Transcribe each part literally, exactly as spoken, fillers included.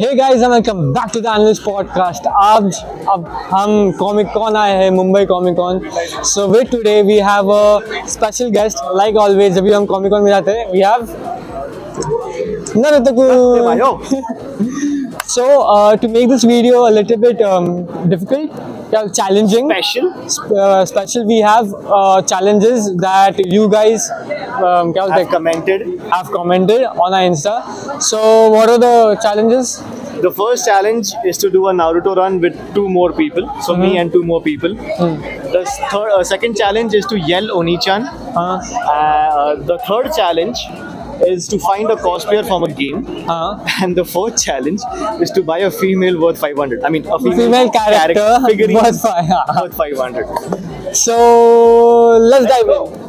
Hey guys and welcome back to the Ani-Lyst Podcast। आज अब हम कॉमिक कॉन आए हैं, Mumbai comic con. So with today we have a special guest. Like always जब भी हम कॉमिक कॉन में जाते हैं we have Naruto kun. So to make this video a little bit difficult या challenging special special we have challenges that you guys Um, क्या have commented have commented on our Insta. So what are the challenges? The first challenge is to do a Naruto run with two more people, so mm-hmm. me and two more people. Mm. The third, uh, second challenge is to yell Oni-chan. Uh-huh. uh, the third challenge is to find a cosplayer from a game. Uh-huh. And the fourth challenge is to buy a female worth five hundred. I mean a female, female character, character figurine worth, uh-huh. worth five hundred. So let's, let's dive go. in.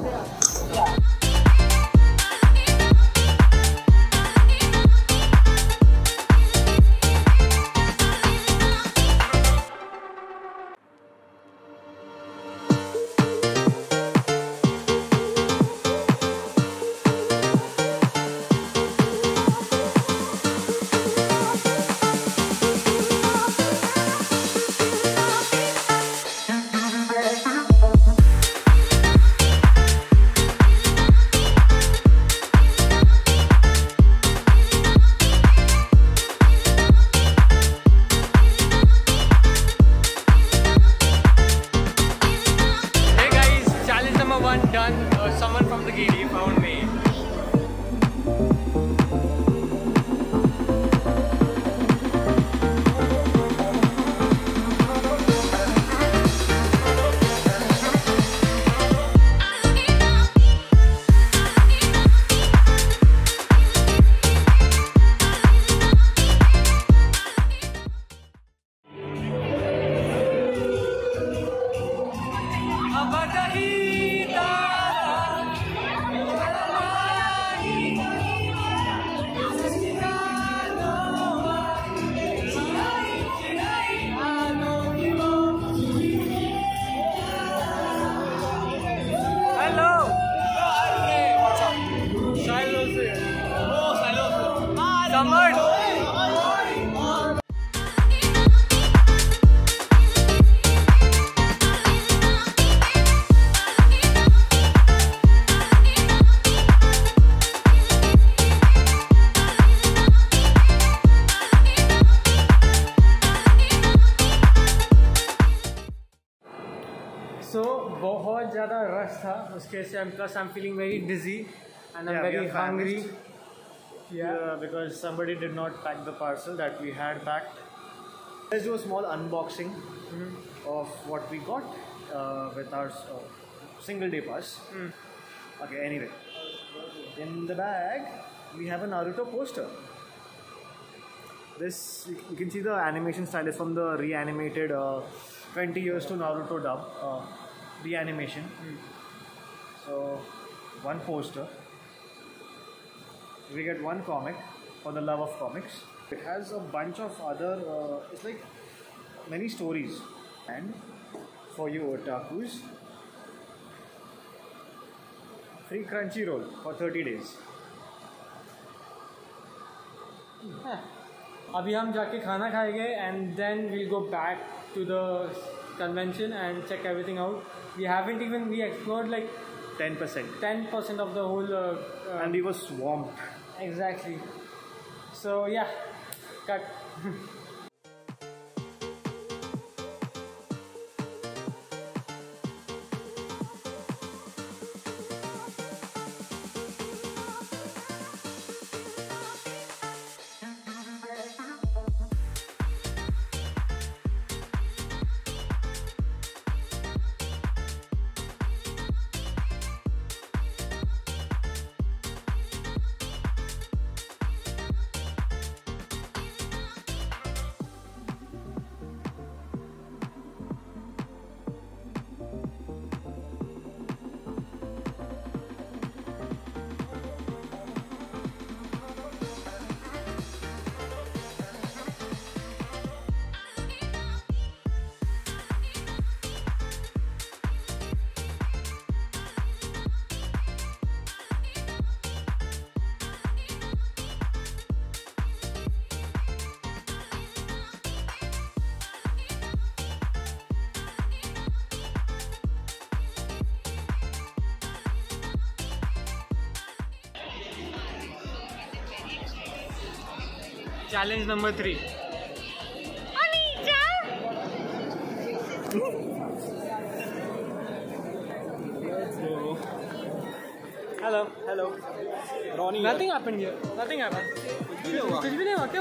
बहुत ज़्यादा rush था, उसके से plus I am feeling very dizzy and I am very hungry because somebody did not pack the parcel that we had packed. Let's do a small unboxing of what we got with our single day pass. Okay, anyway, in the bag we have a Naruto poster. This you can see the animation style is from the reanimated twenty years to Naruto dub the animation. Mm. So one poster, we get one comic for the love of comics. It has a bunch of other uh, it's like many stories, and for you otakus, free Crunchyroll for thirty days. Yeah. Abhi hum jaake khana khayenge and then we'll go back to the convention and check everything out. We haven't even we explored like ten percent of the whole uh, uh, and we were swamped. Exactly. So yeah, cut. Challenge number three. So, hello, hello. Ronnie. Nothing happened here. Nothing happened. What happened?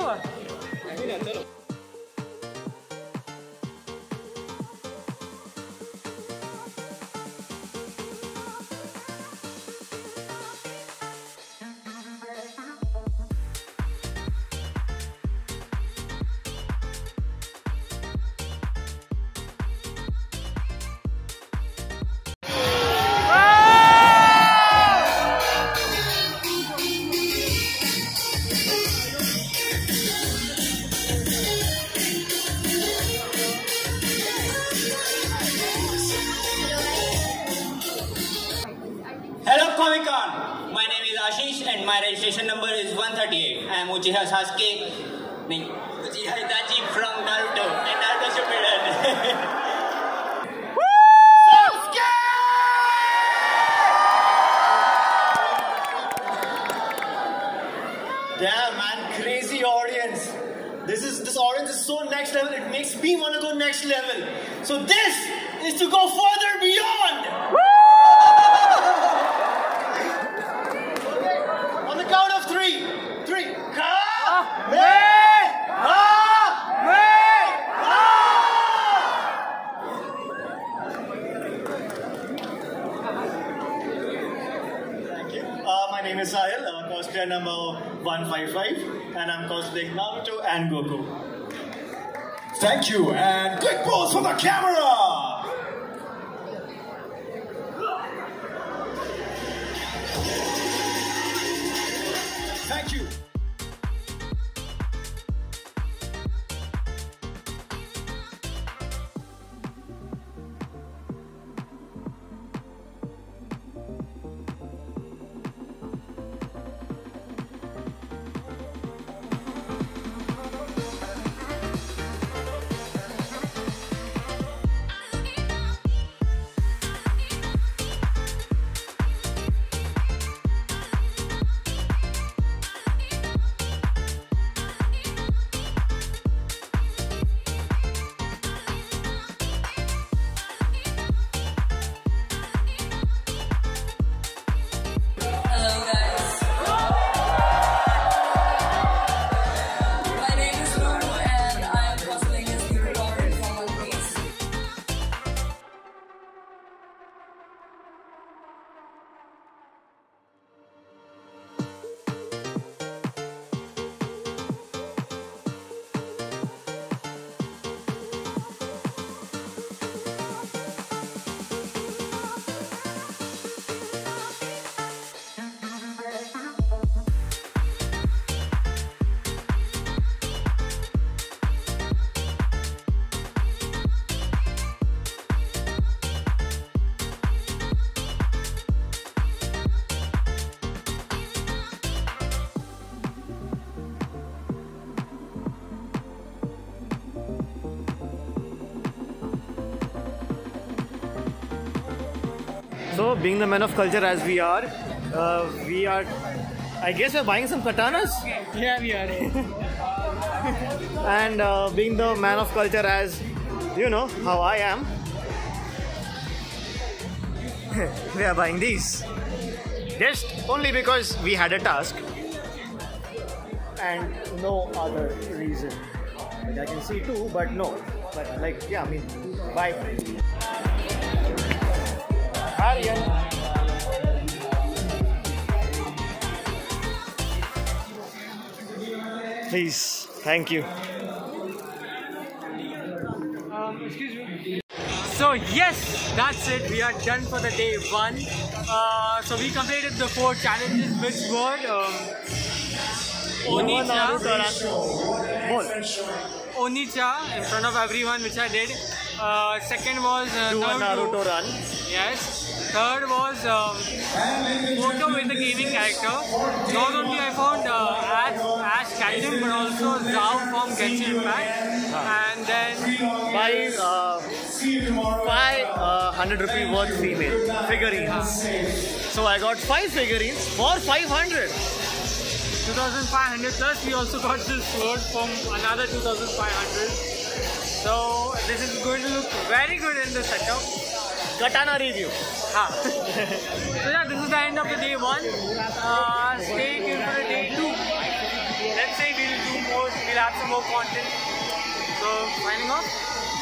And my registration number is one thirty-eight. I am Uchiha Sasuke, Uchiha Itachi from Naruto and Naruto Shippuden. Sasuke! Damn man, crazy audience. This is this audience is so next level. It makes me want to go next level. So this is to go further beyond. Woo! Number one fifty-five, and I'm cosplaying Naruto and Goku. Thank you, and quick pose for the camera! Thank you. So, being the men of culture as we are, uh, we are, I guess we're buying some katanas? Yeah, we are. And uh, being the man of culture as, you know, how I am, we are buying these. Just only because we had a task. And no other reason. Like I can see two, but no. But like, yeah, I mean, buy. Arian. Please, thank you. Um, excuse me. So yes, that's it. We are done for the day one. Uh, so we completed the four challenges, which were um, Onicha, Onicha in front of everyone, which I did. Uh, second was uh, Naruto run. Yes. Third was um, photo with the gaming character. Not only I found uh, Ash, Ash Ketchum, but also Zhao from Genshin Impact. Huh. And then by uh, five uh, hundred rupee worth female figurines. Huh. So I got five figurines for five hundred. two thousand five hundred, plus we also got this sword from another two thousand five hundred. So this is going to look very good in the setup. Katana review. Ah. So yeah, this is the end of the day one. Uh, stay tuned for the day two. Let's say we'll do more, we'll have some more content. So signing off.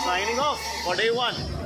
Signing off for day one.